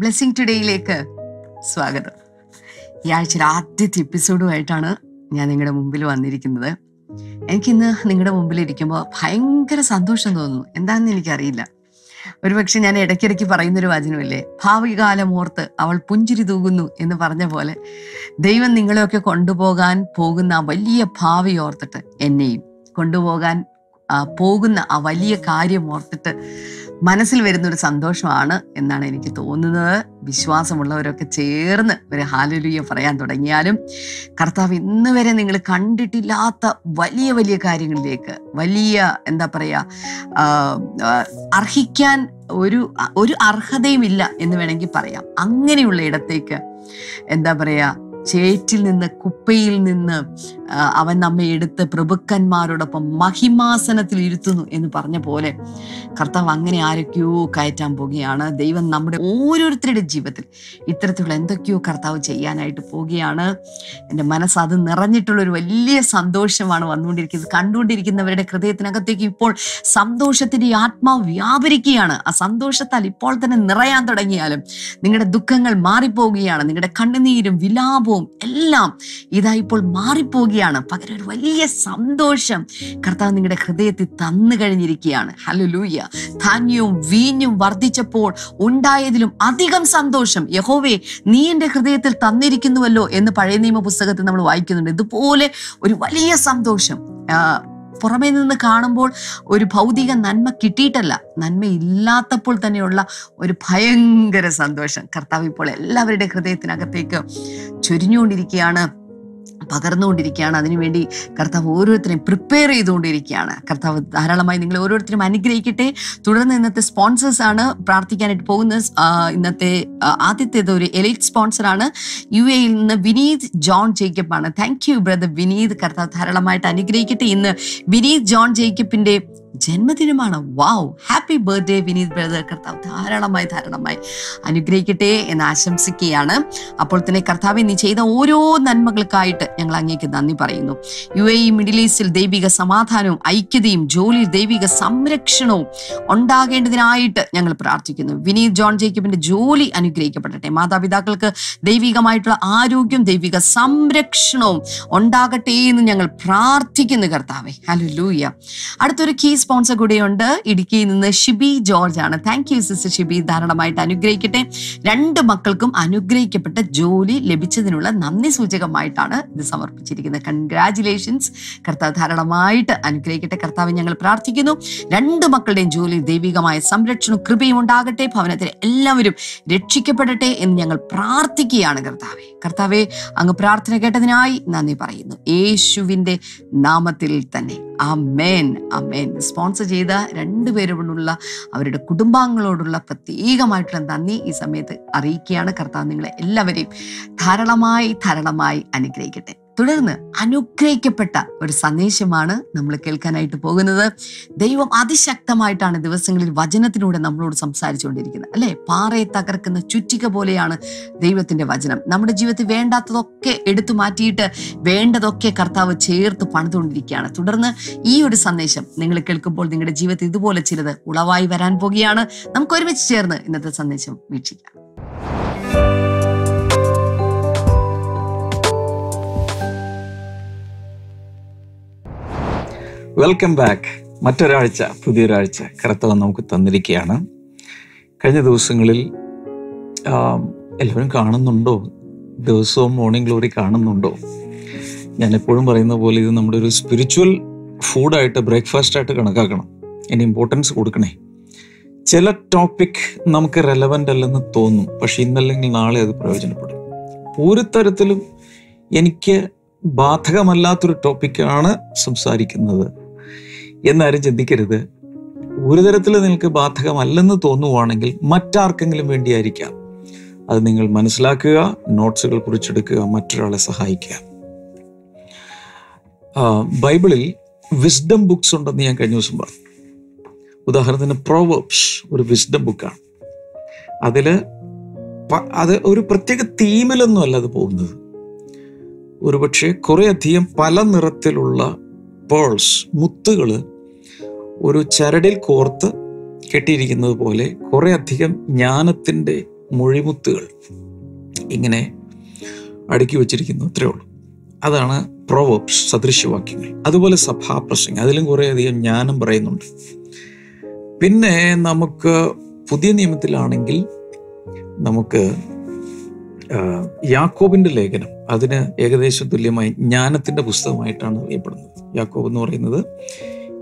Blessing ടുഡേയിലേക്ക് സ്വാഗതം. ഈ ആഴ്ചയിൽ ആദ്യത്തെ എപ്പിസോഡുമായിട്ടാണ് ഞാൻ നിങ്ങളുടെ മുമ്പിൽ വന്നിരിക്കുന്നത്. എനിക്കിന്ന് നിങ്ങളുടെ മുമ്പിലിരിക്കുമ്പോൾ ഭയങ്കര സന്തോഷം തോന്നുന്നു. എന്താണെന്ന് എനിക്കറിയില്ല. ഒരുപക്ഷെ ഞാൻ ഇടയ്ക്കിടയ്ക്ക് പറയുന്നൊരു വചനമില്ലേ, ഭാവി കാലമോർത്ത് അവൾ പുഞ്ചിരി തൂകുന്നു എന്ന് പറഞ്ഞ പോലെ, ദൈവം നിങ്ങളെയൊക്കെ കൊണ്ടുപോകാൻ പോകുന്ന വലിയ ഭാവി ഓർത്തിട്ട്, എന്നെയും കൊണ്ടുപോകാൻ പോകുന്ന ആ വലിയ കാര്യം ഓർത്തിട്ട് മനസ്സിൽ വരുന്നൊരു സന്തോഷമാണ് എന്നാണ് എനിക്ക് തോന്നുന്നത്. വിശ്വാസമുള്ളവരൊക്കെ ചേർന്ന് ഒരു ഹല്ലേലൂയ പറയാൻ തുടങ്ങിയാലും, കർത്താവ് ഇന്ന് വരെ നിങ്ങൾ കണ്ടിട്ടില്ലാത്ത വലിയ വലിയ കാര്യങ്ങളിലേക്ക്, വലിയ എന്താ പറയുക, അർഹിക്കാൻ ഒരു അർഹതയുമില്ല എന്ന് വേണമെങ്കിൽ പറയാം. അങ്ങനെയുള്ള ഇടത്തേക്ക്, എന്താ പറയുക, ചേറ്റിൽ നിന്ന്, കുപ്പയിൽ നിന്ന് അവൻ നമ്മെ എടുത്ത് പ്രഭുക്കന്മാരോടൊപ്പം മഹിമാസനത്തിൽ ഇരുത്തുന്നു എന്ന് പറഞ്ഞ പോലെ, കർത്താവ് അങ്ങനെ ആരൊക്കെയോ കയറ്റാൻ പോകുകയാണ്. ദൈവം നമ്മുടെ ഓരോരുത്തരുടെ ജീവിതത്തിൽ ഇത്തരത്തിലുള്ള എന്തൊക്കെയോ കർത്താവ് ചെയ്യാനായിട്ട് പോകുകയാണ്. എൻ്റെ മനസ്സ് അത് നിറഞ്ഞിട്ടുള്ളൊരു വലിയ സന്തോഷമാണ് വന്നുകൊണ്ടിരിക്കുന്നത്. കണ്ടുകൊണ്ടിരിക്കുന്നവരുടെ ഹൃദയത്തിനകത്തേക്ക് ഇപ്പോൾ സന്തോഷത്തിൻ്റെ ആത്മാവ് വ്യാപരിക്കുകയാണ്. ആ സന്തോഷത്താൽ ഇപ്പോൾ തന്നെ നിറയാൻ തുടങ്ങിയാലും നിങ്ങളുടെ ദുഃഖങ്ങൾ മാറിപ്പോവുകയാണ്. നിങ്ങളുടെ കണ്ണുനീരും വിലാപവും എല്ലാം ഇതാ ഇപ്പോൾ മാറിപ്പോവുകയാണ്. പകരം ഒരു വലിയ സന്തോഷം കർത്താവ് നിങ്ങളുടെ ഹൃദയത്തിൽ തന്നു കഴിഞ്ഞിരിക്കുകയാണ്. ഹല്ലേലൂയ. ധാന്യവും വീഞ്ഞും വർദ്ധിച്ചപ്പോൾ ഉണ്ടായതിലും അധികം സന്തോഷം യഹോവേ നീ എൻ്റെ ഹൃദയത്തിൽ തന്നിരിക്കുന്നുവല്ലോ എന്ന് പഴയ നിയമ പുസ്തകത്തിൽ നമ്മൾ വായിക്കുന്നുണ്ട്. ഇതുപോലെ ഒരു വലിയ സന്തോഷം പുറമേ നിന്ന് കാണുമ്പോൾ ഒരു ഭൗതിക നന്മ കിട്ടിയിട്ടല്ല, നന്മ ഇല്ലാത്തപ്പോൾ തന്നെയുള്ള ഒരു ഭയങ്കര സന്തോഷം കർത്താവ് ഇപ്പോൾ എല്ലാവരുടെ ഹൃദയത്തിനകത്തേക്ക് ചൊരിഞ്ഞുകൊണ്ടിരിക്കുകയാണ്, പകർന്നുകൊണ്ടിരിക്കുകയാണ്. അതിനുവേണ്ടി കർത്താവ് ഓരോരുത്തരെയും പ്രിപ്പയർ ചെയ്തുകൊണ്ടിരിക്കുകയാണ്. കർത്താവ് ധാരാളമായി നിങ്ങൾ ഓരോരുത്തരും അനുഗ്രഹിക്കട്ടെ. തുടർന്ന് ഇന്നത്തെ സ്പോൺസേഴ്സാണ് പ്രാർത്ഥിക്കാനായിട്ട് പോകുന്നത്. ഇന്നത്തെ ആദ്യത്തേത് ഒരു എലൈറ്റ് സ്പോൺസറാണ്, UAE നിന്ന് വിനീത് ജോൺ ജേക്കബ് ആണ്. Thank you brother Vineeth. കർത്താവ് ധാരാളമായിട്ട് അനുഗ്രഹിക്കട്ടെ. ഇന്ന് വിനീത് ജോൺ ജേക്കബിൻ്റെ ജന്മദിനമാണ്. Wow, happy birthday Vineeth brother. കർത്താവ് ധാരാളമായി അനുഗ്രഹിക്കട്ടെ എന്ന് ആശംസിക്കുകയാണ്. അപ്പോൾ തന്നെ കർത്താവ് നീ ചെയ്ത ഓരോ നന്മകൾക്കായിട്ട് ഞങ്ങൾ അങ്ങേക്ക് നന്ദി പറയുന്നു. UAE മിഡിൽ ഈസ്റ്റിൽ ദൈവിക സമാധാനവും ഐക്യതയും ജോലിയിൽ ദൈവിക സംരക്ഷണവും ഉണ്ടാകേണ്ടതിനായിട്ട് ഞങ്ങൾ പ്രാർത്ഥിക്കുന്നു. വിനീത് ജോൺ ജേക്കബിൻ്റെ ജോലി അനുഗ്രഹിക്കപ്പെടട്ടെ. മാതാപിതാക്കൾക്ക് ദൈവികമായിട്ടുള്ള ആരോഗ്യം, ദൈവിക സംരക്ഷണവും ഉണ്ടാകട്ടെ എന്ന് ഞങ്ങൾ പ്രാർത്ഥിക്കുന്നു കർത്താവേ. ഹല്ലേലൂയ. അടുത്തൊരു കീ സ്പോൺസർ കൂടെയുണ്ട്. ഇടുക്കിയിൽ നിന്ന് ഷിബി ജോർജ് ആണ്. Thank you sister Shibi. ധാരാളമായിട്ട് അനുഗ്രഹിക്കട്ടെ. 2 മക്കൾക്കും അനുഗ്രഹിക്കപ്പെട്ട ജോലി ലഭിച്ചതിനുള്ള നന്ദി സൂചകമായിട്ടാണ് ഇത് സമർപ്പിച്ചിരിക്കുന്നത്. കൺഗ്രാജുലേഷൻസ്. കർത്താവ് ധാരാളമായിട്ട് അനുഗ്രഹിക്കട്ടെ. കർത്താവ് ഞങ്ങൾ പ്രാർത്ഥിക്കുന്നു 2 മക്കളുടെയും ജോലി ദൈവികമായ സംരക്ഷണവും കൃപയും ഉണ്ടാകട്ടെ. ഭവനത്തിൽ എല്ലാവരും രക്ഷിക്കപ്പെടട്ടെ എന്ന് ഞങ്ങൾ പ്രാർത്ഥിക്കുകയാണ് കർത്താവെ. കർത്താവെ അങ്ങ് പ്രാർത്ഥന കേട്ടതിനായി നന്ദി പറയുന്നു യേശുവിൻ്റെ നാമത്തിൽ തന്നെ. ആമേൻ, ആമേൻ. സ്പോൺസർ ചെയ്ത 2 പേരോടുള്ള അവരുടെ കുടുംബാംഗങ്ങളോടുള്ള പ്രത്യേകമായിട്ടുള്ള നന്ദി ഈ സമയത്ത് അറിയിക്കുകയാണ്. കർത്താവ് നിങ്ങളെ എല്ലാവരെയും ധാരാളമായി അനുഗ്രഹിക്കട്ടെ. തുടർന്ന് അനുഗ്രഹിക്കപ്പെട്ട ഒരു സന്ദേശമാണ് നമ്മൾ കേൾക്കാനായിട്ട് പോകുന്നത്. ദൈവം അതിശക്തമായിട്ടാണ് ദിവസങ്ങളിൽ വചനത്തിലൂടെ നമ്മളോട് സംസാരിച്ചുകൊണ്ടിരിക്കുന്നത്, അല്ലേ? പാറയെ തകർക്കുന്ന ചുറ്റിക പോലെയാണ് ദൈവത്തിൻ്റെ വചനം. നമ്മുടെ ജീവിതത്തിൽ വേണ്ടാത്തതൊക്കെ എടുത്തു മാറ്റിയിട്ട് വേണ്ടതൊക്കെ കർത്താവ് ചേർത്ത് പണിതുകൊണ്ടിരിക്കുകയാണ്. തുടർന്ന് ഈ ഒരു സന്ദേശം നിങ്ങൾ കേൾക്കുമ്പോൾ നിങ്ങളുടെ ജീവിതത്തിൽ ഇതുപോലെ ചിലത് ഉളവായി വരാൻ പോകുകയാണ്. നമുക്ക് ഒരുമിച്ച് ചേർന്ന് ഇന്നത്തെ സന്ദേശം വീക്ഷിക്കാം. Welcome back. മറ്റൊരാഴ്ച, പുതിയൊരാഴ്ച കർത്താവ് നമുക്ക് തന്നിരിക്കുകയാണ്. കഴിഞ്ഞ ദിവസങ്ങളിൽ എല്ലാവരും കാണുന്നുണ്ടോ? ദിവസവും മോർണിംഗ് ഗ്ലോറി കാണുന്നുണ്ടോ? ഞാൻ എപ്പോഴും പറയുന്ന പോലെ ഇത് നമ്മുടെ ഒരു സ്പിരിച്വൽ ഫുഡായിട്ട്, ബ്രേക്ക്ഫാസ്റ്റായിട്ട് കണക്കാക്കണം. അതിന് ഇമ്പോർട്ടൻസ് കൊടുക്കണേ. ചില ടോപ്പിക് നമുക്ക് റെലവൻ്റ് അല്ലെന്ന് തോന്നും, പക്ഷേ ഇന്നല്ലെങ്കിൽ നാളെ അത് പ്രയോജനപ്പെടും. ഒരു തരത്തിലും എനിക്ക് ബാധകമല്ലാത്തൊരു ടോപ്പിക്കാണ് സംസാരിക്കുന്നത് എന്നാരും ചിന്തിക്കരുത്. ഒരു തരത്തിൽ നിങ്ങൾക്ക് ബാധകമല്ലെന്ന് തോന്നുവാണെങ്കിൽ മറ്റാർക്കെങ്കിലും വേണ്ടിയായിരിക്കാം. അത് നിങ്ങൾ മനസ്സിലാക്കുക, നോട്ട്സുകൾ കുറിച്ചെടുക്കുക, മറ്റൊരാളെ സഹായിക്കുക. ബൈബിളിൽ വിസ്ഡം ബുക്സ് ഉണ്ടെന്ന് ഞാൻ കഴിഞ്ഞ ദിവസം പറഞ്ഞു. ഉദാഹരണത്തിന് പ്രോവേർബ്സ് ഒരു വിസ്ഡം ബുക്കാണ്. അത് ഒരു പ്രത്യേക തീമിലൊന്നും അല്ല അത് പോകുന്നത്. ഒരുപക്ഷെ കുറേയധികം പല നിറത്തിലുള്ള പേൾസ്, മുത്തുകൾ ഒരു ചരടിൽ കോർത്ത് കെട്ടിയിരിക്കുന്നത് പോലെ കുറേയധികം ജ്ഞാനത്തിൻ്റെ മുഴിമുത്തുകൾ ഇങ്ങനെ അടുക്കി വച്ചിരിക്കുന്നു, അത്രേ ഉള്ളൂ. അതാണ് പ്രോവർബ്സ്, സദൃശ്യവാക്യങ്ങൾ. അതുപോലെ സഭാപ്രസംഗം, അതിലും കുറേയധികം ജ്ഞാനം പറയുന്നുണ്ട്. പിന്നെ നമുക്ക് പുതിയ നിയമത്തിലാണെങ്കിൽ നമുക്ക് യാക്കോബിൻ്റെ ലേഖനം, അതിന് ഏകദേശം തുല്യമായി ജ്ഞാനത്തിൻ്റെ പുസ്തകമായിട്ടാണ് അറിയപ്പെടുന്നത്. യാക്കോബ് എന്ന് പറയുന്നത്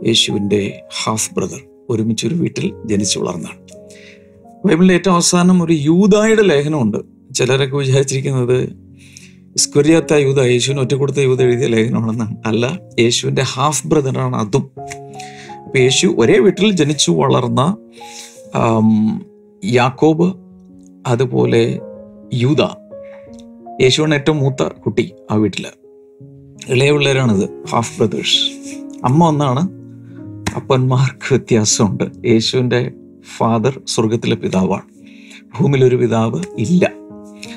യേശുവിൻ്റെ ഹാഫ് ബ്രദർ, ഒരുമിച്ചൊരു വീട്ടിൽ ജനിച്ചു വളർന്നാണ്. ബൈബിളിൽ ഏറ്റവും അവസാനം ഒരു യൂദായുടെ ലേഖനമുണ്ട്. ചിലരൊക്കെ വിചാരിച്ചിരിക്കുന്നത് സ്ക്വരിയാത്ത യൂദ, യേശുവിന് ഒറ്റ കൊടുത്ത യൂദ എഴുതിയ ലേഖനമാണെന്നാണ്. അല്ല, യേശുവിൻ്റെ ഹാഫ് ബ്രദറാണ് അതും. അപ്പം യേശു ഒരേ വീട്ടിൽ ജനിച്ചു വളർന്ന യാക്കോബ്, അതുപോലെ യൂദ, യേശുവിന് ഏറ്റവും മൂത്ത കുട്ടി ആ വീട്ടിൽ. ഇളയ പിള്ളേരാണിത്, ഹാഫ് ബ്രദേഴ്സ്. അമ്മ ഒന്നാണ്, അപ്പന്മാർക്ക് വ്യത്യാസമുണ്ട്. യേശുവിൻ്റെ ഫാദർ സ്വർഗത്തിലെ പിതാവാണ്, ഭൂമിയിലൊരു പിതാവ് ഇല്ല.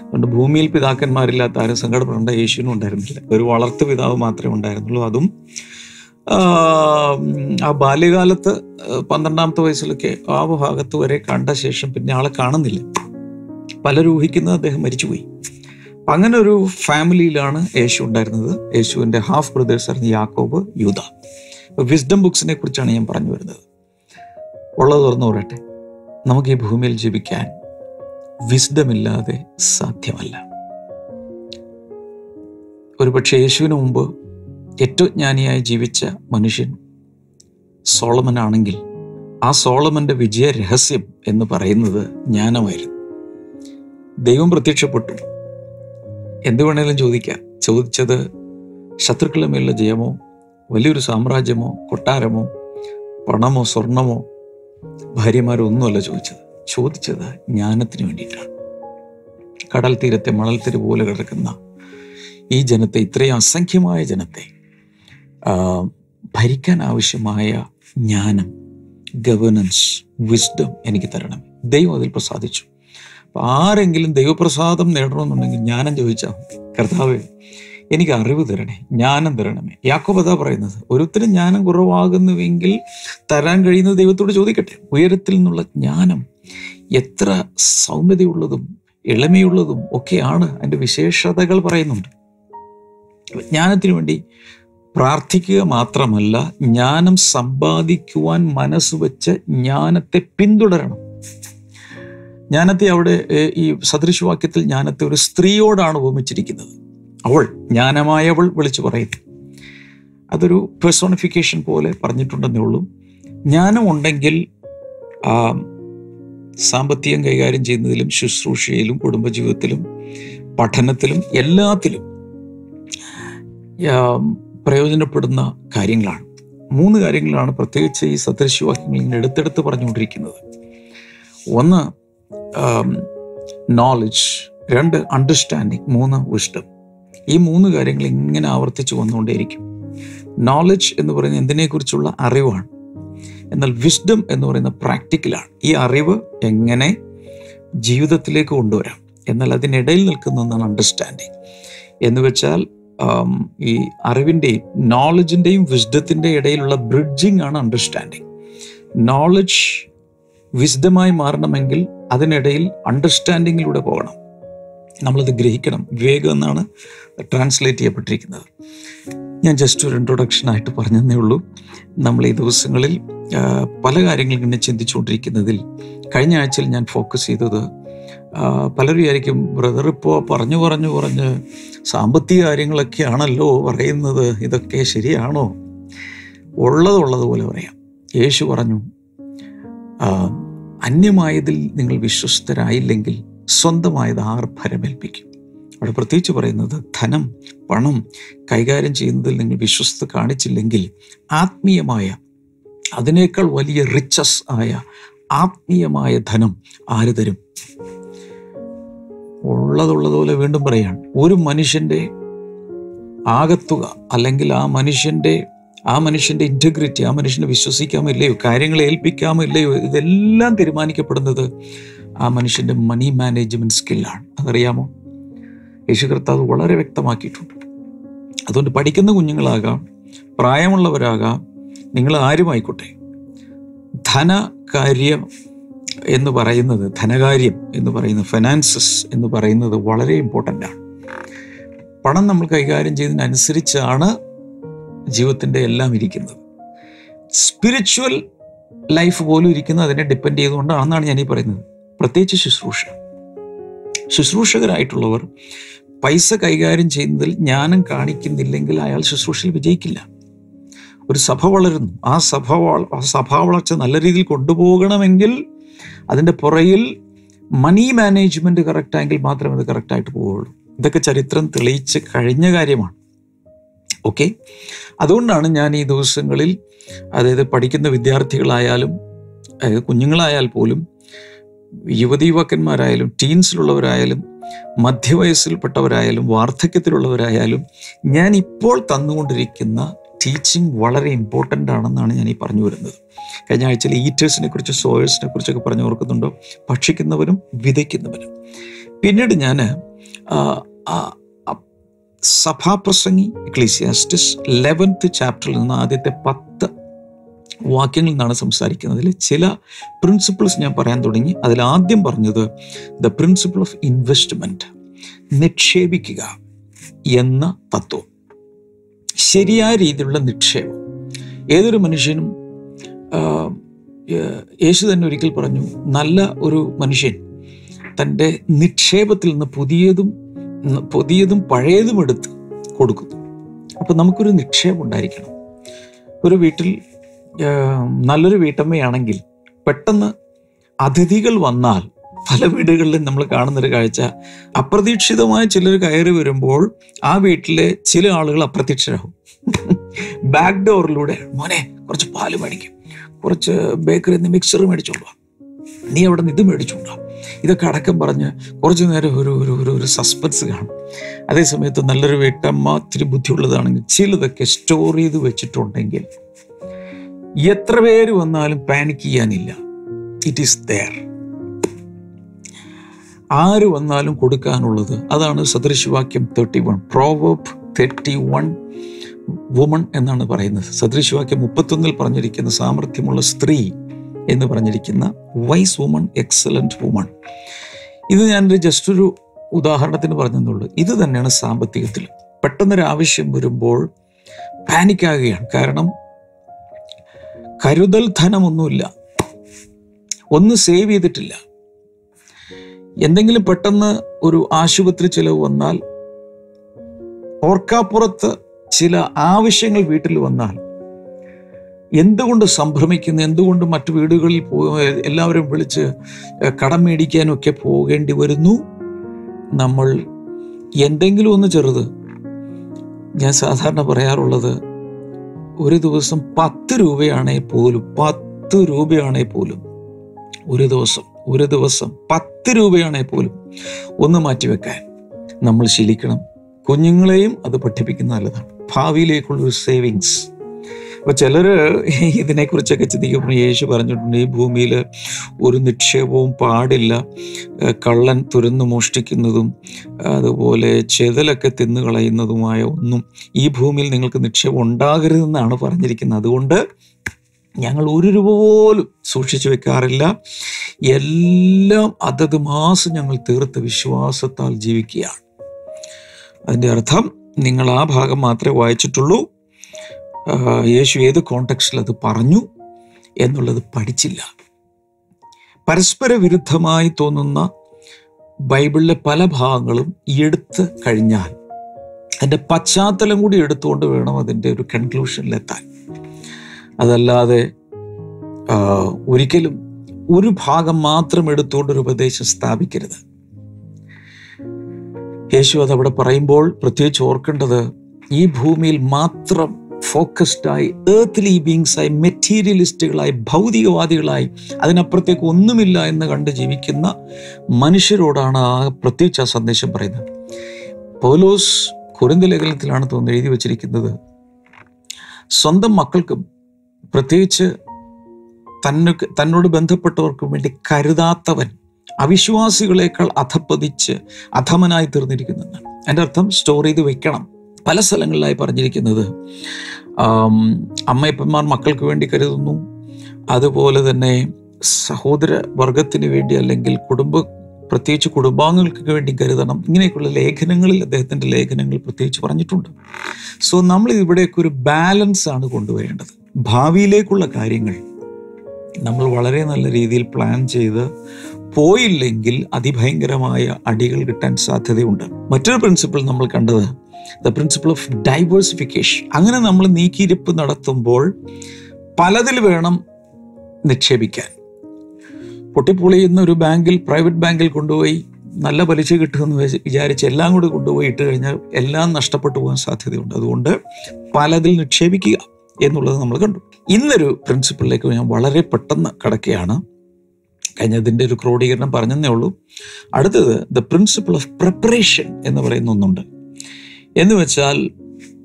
അതുകൊണ്ട് ഭൂമിയിൽ പിതാക്കന്മാരില്ലാത്ത ആരും സങ്കടപ്പെടേണ്ട, യേശുവിനും ഉണ്ടായിരുന്നില്ല. ഒരു വളർത്തു പിതാവ് മാത്രമേ ഉണ്ടായിരുന്നുള്ളൂ. അതും ആ ബാല്യകാലത്ത് 12-ാമത്തെ വയസ്സിലൊക്കെ ആ ഭാഗത്ത് വരെ കണ്ട ശേഷം പിന്നെ ആളെ കാണുന്നില്ല. പലരും ഊഹിക്കുന്നത് അദ്ദേഹം മരിച്ചുപോയി. അങ്ങനെ ഒരു ഫാമിലിയിലാണ് യേശു ഉണ്ടായിരുന്നത്. യേശുവിൻ്റെ ഹാഫ് ബ്രദേഴ്സ് ആയിരുന്നു യാക്കോബ്, യൂദ. വിസ്ഡം ബുക്സിനെ കുറിച്ചാണ് ഞാൻ പറഞ്ഞു വരുന്നത്. ഉള്ളത് തുറന്നു പറയട്ടെ, നമുക്ക് ഈ ഭൂമിയിൽ ജീവിക്കാൻ വിസ്ഡമില്ലാതെ സാധ്യമല്ല. ഒരുപക്ഷെ യേശുവിന് മുമ്പ് ഏറ്റവും ജ്ഞാനിയായി ജീവിച്ച മനുഷ്യൻ സോളമൻ ആണെങ്കിൽ, ആ സോളമൻ്റെ വിജയ രഹസ്യം എന്ന് പറയുന്നത് ജ്ഞാനമായിരുന്നു. ദൈവം പ്രത്യക്ഷപ്പെട്ടു, എന്ത് വേണേലും ചോദിക്കാം. ചോദിച്ചത് ശത്രുക്കളുടെ മേലുള്ള ജയമോ വലിയൊരു സാമ്രാജ്യമോ കൊട്ടാരമോ പണമോ സ്വർണമോ ഭാര്യമാരോ ഒന്നുമല്ല ചോദിച്ചത്. ചോദിച്ചത് ജ്ഞാനത്തിന് വേണ്ടിയിട്ടാണ്. കടൽ തീരത്തെ മണൽത്തിരി പോലെ കിടക്കുന്ന ഈ ജനത്തെ, ഇത്രയും അസംഖ്യമായ ജനത്തെ ഭരിക്കാൻ ആവശ്യമായ ജ്ഞാനം, ഗവേണൻസ്, വിസ്ഡം എനിക്ക് തരണം. ദൈവം അതിൽ പ്രസാദിച്ചു. അപ്പം ആരെങ്കിലും ദൈവപ്രസാദം നേടണമെന്നുണ്ടെങ്കിൽ ജ്ഞാനം ചോദിച്ചാൽ മതി. കർത്താവേ, എനിക്ക് അറിവ് തരണേ, ജ്ഞാനം തരണമേ. യാക്കോബ് അതാ പറയുന്നത്, ഓരോരുത്തരും ജ്ഞാനം കുറവാകുന്നുവെങ്കിൽ തരാൻ കഴിയുന്നത് ദൈവത്തോട് ചോദിക്കട്ടെ. ഉയരത്തിൽ നിന്നുള്ള ജ്ഞാനം എത്ര സൗമ്യതയുള്ളതും എളിമയുള്ളതും ഒക്കെയാണ്, അതിൻ്റെ വിശേഷതകൾ പറയുന്നുണ്ട്. ജ്ഞാനത്തിന് വേണ്ടി പ്രാർത്ഥിക്കുക മാത്രമല്ല, ജ്ഞാനം സമ്പാദിക്കുവാൻ മനസ്സ് വെച്ച് ജ്ഞാനത്തെ പിന്തുടരണം. ജ്ഞാനത്തെ അവിടെ ഈ സദൃശവാക്യത്തിൽ ജ്ഞാനത്തെ ഒരു സ്ത്രീയോടാണ് ഉപമിച്ചിരിക്കുന്നത്. അവൾ, ജ്ഞാനമായവൾ വിളിച്ചു പറയുന്നു. അതൊരു പേഴ്സോണിഫിക്കേഷൻ പോലെ പറഞ്ഞിട്ടുണ്ടെന്നേ ഉള്ളൂ. ജ്ഞാനമുണ്ടെങ്കിൽ സാമ്പത്തികം കൈകാര്യം ചെയ്യുന്നതിലും ശുശ്രൂഷയിലും കുടുംബജീവിതത്തിലും പഠനത്തിലും എല്ലാത്തിലും പ്രയോജനപ്പെടുന്ന കാര്യങ്ങളാണ്. 3 കാര്യങ്ങളാണ് പ്രത്യേകിച്ച് ഈ സദൃശവാക്യങ്ങൾ ഇങ്ങനെ എടുത്തെടുത്ത് പറഞ്ഞുകൊണ്ടിരിക്കുന്നത്. ഒന്ന് നോളജ്, 2 അണ്ടർസ്റ്റാൻഡിങ്, 3 വിസ്ഡം. ഈ 3 കാര്യങ്ങൾ ഇങ്ങനെ ആവർത്തിച്ച് വന്നുകൊണ്ടേയിരിക്കും. നോളജ് എന്ന് പറയുന്നത് എന്തിനെക്കുറിച്ചുള്ള അറിവാണ്, എന്നാൽ വിസ്ഡം എന്ന് പറയുന്ന പ്രാക്ടിക്കലാണ്. ഈ അറിവ് എങ്ങനെ ജീവിതത്തിലേക്ക് കൊണ്ടുവരാം, എന്നാൽ അതിനിടയിൽ നിൽക്കുന്ന ഒന്നാണ് അണ്ടർസ്റ്റാൻഡിങ്. എന്ന് വെച്ചാൽ ഈ അറിവിൻ്റെയും നോളജിൻ്റെയും വിസ്ഡത്തിൻ്റെ ഇടയിലുള്ള ബ്രിഡ്ജിങ് ആണ് അണ്ടർസ്റ്റാൻഡിങ്. നോളജ് വിസ്ഡമായി മാറണമെങ്കിൽ അതിനിടയിൽ അണ്ടർസ്റ്റാൻഡിങ്ങിലൂടെ പോകണം. നമ്മളത് ഗ്രഹിക്കണം. വിവേകം എന്നാണ് ട്രാൻസ്ലേറ്റ് ചെയ്യപ്പെട്ടിരിക്കുന്നത്. ഞാൻ ജസ്റ്റ് ഒരു ഇൻട്രൊഡക്ഷനായിട്ട് പറഞ്ഞതേ ഉള്ളൂ. നമ്മൾ ഈ ദിവസങ്ങളിൽ പല കാര്യങ്ങളും ഇങ്ങനെ ചിന്തിച്ചുകൊണ്ടിരിക്കുന്നതിൽ കഴിഞ്ഞ ആഴ്ചയിൽ ഞാൻ ഫോക്കസ് ചെയ്തത്, പലരും ആയിരിക്കും ബ്രദർ ഇപ്പോൾ പറഞ്ഞ് സാമ്പത്തിക കാര്യങ്ങളൊക്കെയാണല്ലോ പറയുന്നത്, ഇതൊക്കെ ശരിയാണോ? ഉള്ളതുപോലെ പറയാം. യേശു പറഞ്ഞു, അന്യമായതിൽ നിങ്ങൾ വിശ്വസ്തരായില്ലെങ്കിൽ സ്വന്തമായത് ആർ ഫലമേൽപ്പിക്കും. അവിടെ പ്രത്യേകിച്ച് പറയുന്നത്, ധനം, പണം കൈകാര്യം ചെയ്യുന്നതിൽ നിങ്ങൾ വിശ്വസ്ത കാണിച്ചില്ലെങ്കിൽ ആത്മീയമായ, അതിനേക്കാൾ വലിയ റിച്ചസ് ആയ ആത്മീയമായ ധനം ആര് തരും? ഉള്ളതുപോലെ വീണ്ടും പറയാണ്, ഒരു മനുഷ്യൻ്റെ ആകത്തുക അല്ലെങ്കിൽ ആ മനുഷ്യൻ്റെ ഇൻറ്റഗ്രിറ്റി, ആ മനുഷ്യനെ വിശ്വസിക്കാമോ ഇല്ലയോ, കാര്യങ്ങളെ ഏൽപ്പിക്കാമോ ഇല്ലയോ, ഇതെല്ലാം തീരുമാനിക്കപ്പെടുന്നത് ആ മനുഷ്യൻ്റെ മണി മാനേജ്മെൻറ്റ് സ്കില്ലാണ്. അതറിയാമോ? യേശു കർത്താവ് വളരെ വ്യക്തമാക്കിയിട്ടുണ്ട്. അതുകൊണ്ട് പഠിക്കുന്ന കുഞ്ഞുങ്ങളാകാം, പ്രായമുള്ളവരാകാം, നിങ്ങൾ ആരുമായിക്കോട്ടെ, ധനകാര്യ എന്ന് പറയുന്നത്, ധനകാര്യം എന്ന് പറയുന്നത്, ഫിനാൻസസ് എന്ന് പറയുന്നത് വളരെ ഇമ്പോർട്ടൻ്റ് ആണ്. പണം നമ്മൾ കൈകാര്യം ചെയ്യുന്നതിനനുസരിച്ചാണ് ജീവിതത്തിൻ്റെ എല്ലാം ഇരിക്കുന്നത്. സ്പിരിച്വൽ ലൈഫ് പോലും ഇരിക്കുന്നത് അതിനെ ഡിപ്പെൻഡ് ചെയ്തുകൊണ്ടാണെന്നാണ് ഞാനീ പറയുന്നത്. പ്രത്യേകിച്ച് ശുശ്രൂഷകരായിട്ടുള്ളവർ പൈസ കൈകാര്യം ചെയ്യുന്നതിൽ ജ്ഞാനം കാണിക്കുന്നില്ലെങ്കിൽ അയാൾ ശുശ്രൂഷയിൽ വിജയിക്കില്ല. ഒരു സഭ വളരുന്നു, ആ സഭാ വളർച്ച നല്ല രീതിയിൽ കൊണ്ടുപോകണമെങ്കിൽ അതിൻ്റെ പുറയിൽ മണി മാനേജ്മെൻറ്റ് കറക്റ്റായെങ്കിൽ മാത്രമേ അത് കറക്റ്റായിട്ട് പോവുകയുള്ളൂ. ഇതൊക്കെ ചരിത്രം തെളിയിച്ച് കഴിഞ്ഞ കാര്യമാണ്. ഓക്കെ, അതുകൊണ്ടാണ് ഞാൻ ഈ ദിവസങ്ങളിൽ, അതായത് പഠിക്കുന്ന വിദ്യാർത്ഥികളായാലും കുഞ്ഞുങ്ങളായാൽ പോലും യുവതീവാക്കന്മാരായാലും ടീൻസിലുള്ളവരായാലും മധ്യവയസ്സിൽപ്പെട്ടവരായാലും വാർദ്ധക്യത്തിലുള്ളവരായാലും ഞാൻ ഇപ്പോൾ തന്നുകൊണ്ടിരിക്കുന്ന ടീച്ചിങ് വളരെ ഇമ്പോർട്ടൻ്റ് ആണെന്നാണ് ഞാൻ ഈ പറഞ്ഞു വരുന്നത്. കഴിഞ്ഞ ആഴ്ചയിൽ ഈറ്റേഴ്സിനെ കുറിച്ച്, സോയേഴ്സിനെ കുറിച്ചൊക്കെ പറഞ്ഞു, ഓർക്കുന്നുണ്ടോ? ഭക്ഷിക്കുന്നവരും വിതയ്ക്കുന്നവരും. പിന്നീട് ഞാൻ സഭാപ്രസംഗി എക്ലീസിയാസ്റ്റിസ് 11th ചാപ്റ്ററിൽ നിന്ന് ആദ്യത്തെ 10 വാക്യങ്ങളിൽ നിന്നാണ് സംസാരിക്കുന്നത്. അതിൽ ചില പ്രിൻസിപ്പിൾസ് ഞാൻ പറയാൻ തുടങ്ങി. അതിലാദ്യം പറഞ്ഞത് ദ പ്രിൻസിപ്പിൾ ഓഫ് ഇൻവെസ്റ്റ്മെൻറ്റ്, നിക്ഷേപിക്കുക എന്ന തത്വം, ശരിയായ രീതിയിലുള്ള നിക്ഷേപം. ഏതൊരു മനുഷ്യനും, യേശു തന്നെ ഒരിക്കൽ പറഞ്ഞു, നല്ല ഒരു മനുഷ്യൻ തൻ്റെ നിക്ഷേപത്തിൽ നിന്ന് പുതിയതും പഴയതും എടുത്ത് കൊടുക്കുന്നു. അപ്പോൾ നമുക്കൊരു നിക്ഷേപം ഉണ്ടായിരിക്കണം. ഒരു വീട്ടിൽ നല്ലൊരു വീട്ടമ്മയാണെങ്കിൽ പെട്ടെന്ന് അതിഥികൾ വന്നാൽ, പല വീടുകളിലും നമ്മൾ കാണുന്നൊരു കാഴ്ച, അപ്രതീക്ഷിതമായ ചിലർ കയറി വരുമ്പോൾ ആ വീട്ടിലെ ചില ആളുകൾ അപ്രത്യക്ഷരാകും. ബാക്ക് ഡോറിലൂടെ, മോനെ കുറച്ച് പാല് മേടിക്കും, കുറച്ച് ബേക്കറിൽ നിന്ന് മിക്സർ മേടിച്ചോളൂ, നീ അവിടെ നിന്ന് ഇത് മേടിച്ചോളൂ, ഇതൊക്കെ അടക്കം പറഞ്ഞ് കുറച്ച് നേരം ഒരു സസ്പെൻസ് കാണും. അതേസമയത്ത് നല്ലൊരു വീട്ടമ്മ ഇത്തിരി ബുദ്ധിയുള്ളതാണെങ്കിൽ ചിലതൊക്കെ സ്റ്റോർ ചെയ്ത് വെച്ചിട്ടുണ്ടെങ്കിൽ എത്ര പേര് വന്നാലും പാനിക് ചെയ്യാനില്ല. It is there. ആര് വന്നാലും കൊടുക്കാനുള്ളത്. അതാണ് സദൃശവാക്യം 31, പ്രോവർബ് 31 വുമൺ എന്നാണ് പറയുന്നത്. സദൃശവാക്യം 31 പറഞ്ഞിരിക്കുന്ന സാമർഥ്യമുള്ള സ്ത്രീ എന്ന് പറഞ്ഞിരിക്കുന്ന വൈസ് വുമൺ, എക്സലൻറ്റ് വുമൺ. ഇത് ഞാനൊരു ജസ്റ്റൊരു ഉദാഹരണത്തിന് പറഞ്ഞെന്നുള്ളൂ. ഇത് തന്നെയാണ് സാമ്പത്തികത്തിൽ. പെട്ടെന്നൊരാവശ്യം വരുമ്പോൾ പാനിക്കാകുകയാണ്. കാരണം കരുതൽ ധനമൊന്നുമില്ല, ഒന്നും സേവ് ചെയ്തിട്ടില്ല. എന്തെങ്കിലും പെട്ടെന്ന് ഒരു ആശുപത്രി ചിലവ് വന്നാൽ, ഓർക്കാപ്പുറത്ത് ചില ആവശ്യങ്ങൾ വീട്ടിൽ വന്നാൽ എന്തുകൊണ്ട് സംഭ്രമിക്കുന്നു? എന്തുകൊണ്ട് മറ്റു വീടുകളിൽ എല്ലാവരും വിളിച്ച് കടം മേടിക്കാനൊക്കെ പോകേണ്ടി വരുന്നു? നമ്മൾ എന്തെങ്കിലും ഒന്ന് ചെറുത്, ഞാൻ സാധാരണ പറയാറുള്ളത്, ഒരു ദിവസം 10 രൂപയാണെങ്കിൽ പോലും ഒരു ദിവസം 10 രൂപയാണെങ്കിൽ പോലും ഒന്ന് മാറ്റിവെക്കാൻ നമ്മൾ ശീലിക്കണം. കുഞ്ഞുങ്ങളെയും അത് പഠിപ്പിക്കുന്ന നല്ലതാണ്, ഭാവിയിലേക്കുള്ളൊരു സേവിങ്സ്. അപ്പോൾ ചിലർ ഇതിനെക്കുറിച്ചൊക്കെ ചിന്തിക്കുമ്പോൾ യേശു പറഞ്ഞിട്ടുണ്ട്, ഈ ഭൂമിയിൽ ഒരു നിക്ഷേപവും പാടില്ല, കള്ളൻ തുരന്ന് മോഷ്ടിക്കുന്നതും അതുപോലെ ചെതലൊക്കെ തിന്നു കളയുന്നതുമായ ഒന്നും ഈ ഭൂമിയിൽ നിങ്ങൾക്ക് നിക്ഷേപം ഉണ്ടാകരുതെന്നാണ് പറഞ്ഞിരിക്കുന്നത്. അതുകൊണ്ട് ഞങ്ങൾ 1 രൂപ പോലും സൂക്ഷിച്ചു വെക്കാറില്ല, എല്ലാം അതത് മാസം ഞങ്ങൾ തീർത്ത് വിശ്വാസത്താൽ ജീവിക്കുകയാണ്. അതിൻ്റെ അർത്ഥം, നിങ്ങൾ ആ ഭാഗം മാത്രമേ വായിച്ചിട്ടുള്ളൂ, യേശു ഏത് കോണ്ടെക്സ്റ്റിൽ അത് പറഞ്ഞു എന്നുള്ളത് പഠിച്ചില്ല. പരസ്പര വിരുദ്ധമായി തോന്നുന്ന ബൈബിളിലെ പല ഭാഗങ്ങളും എടുത്ത് കഴിഞ്ഞാൽ അതിൻ്റെ പശ്ചാത്തലം കൂടി എടുത്തുകൊണ്ട് വേണം അതിൻ്റെ ഒരു കൺക്ലൂഷനിലെത്താൻ. അതല്ലാതെ ഒരിക്കലും ഒരു ഭാഗം മാത്രം എടുത്തുകൊണ്ടൊരു ഉപദേശം സ്ഥാപിക്കരുത്. യേശു അതവിടെ പറയുമ്പോൾ പ്രത്യേകിച്ച് ഓർക്കേണ്ടത്, ഈ ഭൂമിയിൽ മാത്രം ഫോക്കസ്ഡായി, ഏർത്ത്ലി ബീങ്സായി, മെറ്റീരിയലിസ്റ്റുകളായി, ഭൗതികവാദികളായി, അതിനപ്പുറത്തേക്ക് ഒന്നുമില്ല എന്ന് കണ്ട് ജീവിക്കുന്ന മനുഷ്യരോടാണ് പ്രത്യേകിച്ച് ആ സന്ദേശം പറയുന്നത്. പൗലോസ് കൊരിന്ത ലേഖനത്തിലാണ് തോന്നുന്നത് എഴുതി വച്ചിരിക്കുന്നത്, സ്വന്തം മക്കൾക്കും പ്രത്യേകിച്ച് തന്നോട് ബന്ധപ്പെട്ടവർക്കും വേണ്ടി കരുതാത്തവൻ അവിശ്വാസികളെക്കാൾ അധപ്പതിച്ച് അധമനായി തീർന്നിരിക്കുന്നതാണ്. എൻ്റെ അർത്ഥം, സ്റ്റോർ ചെയ്ത് വെക്കണം. പല സ്ഥലങ്ങളിലായി പറഞ്ഞിരിക്കുന്നത്, അമ്മയപ്പന്മാർ മക്കൾക്ക് വേണ്ടി കരുതുന്നു, അതുപോലെ തന്നെ സഹോദര വർഗത്തിന് വേണ്ടി അല്ലെങ്കിൽ പ്രത്യേകിച്ച് കുടുംബാംഗങ്ങൾക്ക് വേണ്ടി കരുതണം. ഇങ്ങനെയൊക്കെയുള്ള ലേഖനങ്ങളിൽ അദ്ദേഹത്തിൻ്റെ ലേഖനങ്ങൾ പ്രത്യേകിച്ച് പറഞ്ഞിട്ടുണ്ട്. സോ നമ്മൾ ഇവിടെയൊക്കെ ഒരു ബാലൻസ് ആണ് കൊണ്ടുവരേണ്ടത്. ഭാവിയിലേക്കുള്ള കാര്യങ്ങൾ നമ്മൾ വളരെ നല്ല രീതിയിൽ പ്ലാൻ ചെയ്ത് പോയില്ലെങ്കിൽ അതിഭയങ്കരമായ അടികൾ കിട്ടാൻ സാധ്യതയുണ്ട്. മറ്റൊരു പ്രിൻസിപ്പിൾ നമ്മൾ കണ്ടത് ദ പ്രിൻസിപ്പിൾ ഓഫ് ഡൈവേഴ്സിഫിക്കേഷൻ. അങ്ങനെ നമ്മൾ നീക്കിയിരിപ്പ് നടത്തുമ്പോൾ പലതിൽ വേണം നിക്ഷേപിക്കാൻ. പൊട്ടിപ്പൊളിയുന്ന ഒരു ബാങ്കിൽ, പ്രൈവറ്റ് ബാങ്കിൽ കൊണ്ടുപോയി നല്ല പലിശ കിട്ടുമെന്ന് വിചാരിച്ച് എല്ലാം കൂടി കൊണ്ടുപോയി ഇട്ട് കഴിഞ്ഞാൽ എല്ലാം നഷ്ടപ്പെട്ടു പോകാൻ സാധ്യതയുണ്ട്. അതുകൊണ്ട് പലതിൽ നിക്ഷേപിക്കുക എന്നുള്ളത് നമ്മൾ കണ്ടു. ഇന്നൊരു പ്രിൻസിപ്പിളിലേക്ക് ഞാൻ വളരെ പെട്ടെന്ന് കടക്കുകയാണ്. കഴിഞ്ഞതിൻ്റെ ഒരു ക്രോഡീകരണം പറഞ്ഞതേ ഉള്ളൂ. അടുത്തത് ദ പ്രിൻസിപ്പിൾ ഓഫ് പ്രിപ്പറേഷൻ എന്ന് പറയുന്ന ഒന്നുണ്ട്. എന്ന് വെച്ചാൽ